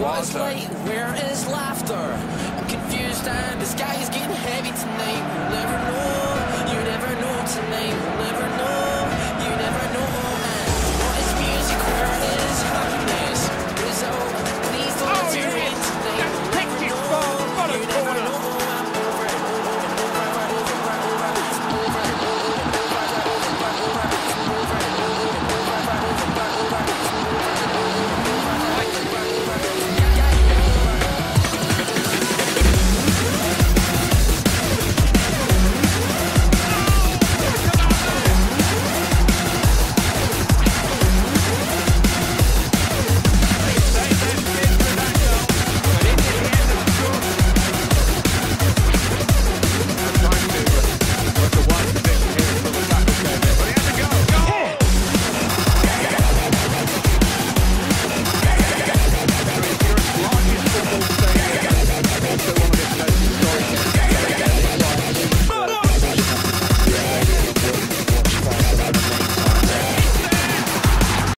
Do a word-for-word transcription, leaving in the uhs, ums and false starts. Was late, where is laughter? I'm confused and the sky is getting heavy tonight. Never